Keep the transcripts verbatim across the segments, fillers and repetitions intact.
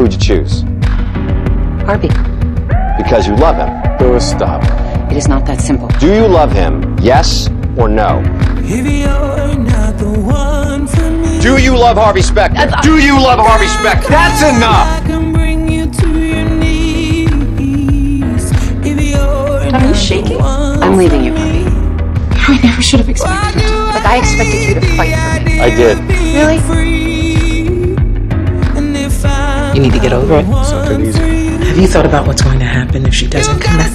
Who'd you choose? Harvey. Because you love him. Do a stop. It is not that simple. Do you love him? Yes or no? If you're not the one for me. Do you love Harvey Specter? I, I, Do you love Harvey Specter? That's enough! Are you shaking? I'm leaving you, Harvey. I never should have expected it. Like, I expected you to fight for me. I did. Really? You need to get over it. It's not that easy. Have you thought about what's going to happen if she doesn't come back?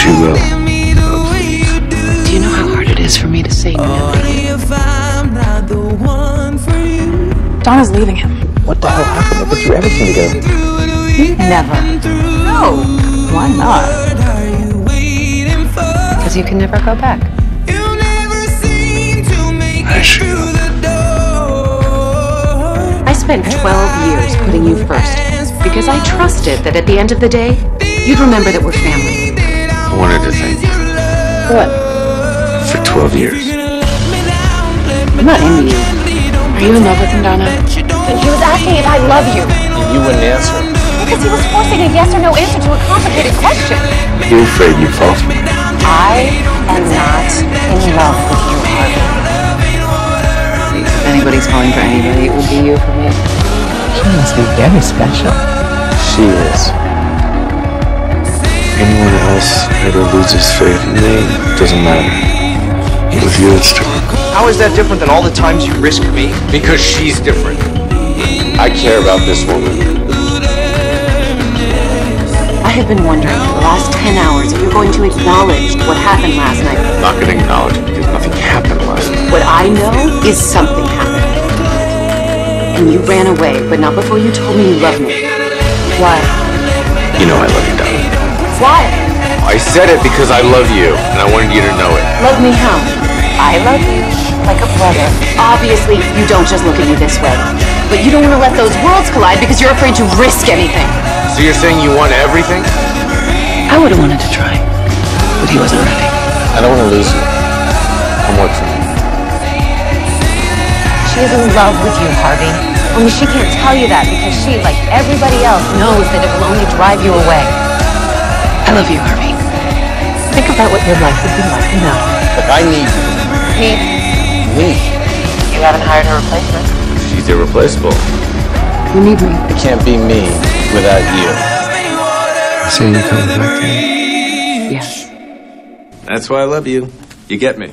She will. Oh, please. Do you know how hard it is for me to say no? Oh. Donna's leaving him. What the hell happened? I put through everything together. Never. No. Why not? Because you can never go back. I spent twelve years putting you first because I trusted that at the end of the day, you'd remember that we're family. I wanted to thank you. What? For twelve years. I'm not into you. Are you in love with him, Donna? But he was asking if I love you. And you wouldn't answer. Because he was forcing a yes or no answer to a complicated question. You're afraid you've lost me. I am not in love with you, Harvey. If anybody's calling for anybody, it will be you for me. She must be very special. She is. Anyone else ever loses faith in me, doesn't matter. With you, it's different. How is that different than all the times you risk me? Because she's different. I care about this woman. I have been wondering for the last ten hours if you're going to acknowledge what happened last night. I'm not going to acknowledge it because nothing happened last night. What I know is something happened. And you ran away, but not before you told me you loved me. Why? You know I love you, Donna. Why? I said it because I love you, and I wanted you to know it. Love me how? I love you like a brother. Obviously, you don't just look at me this way. But you don't want to let those worlds collide because you're afraid to risk anything. So you're saying you want everything? I would have wanted to try, but he wasn't ready. I don't want to lose you. Come work for me. She is in love with you, Harvey. Only she can't tell you that because she, like everybody else, knows that it will only drive you away. I love you, Harvey. Think about what your life would be like now. But I need you. Me? Me? You haven't hired her replacement. She's irreplaceable. You need me. It can't be me without you. So you come back to me? Yes. That's why I love you. You get me.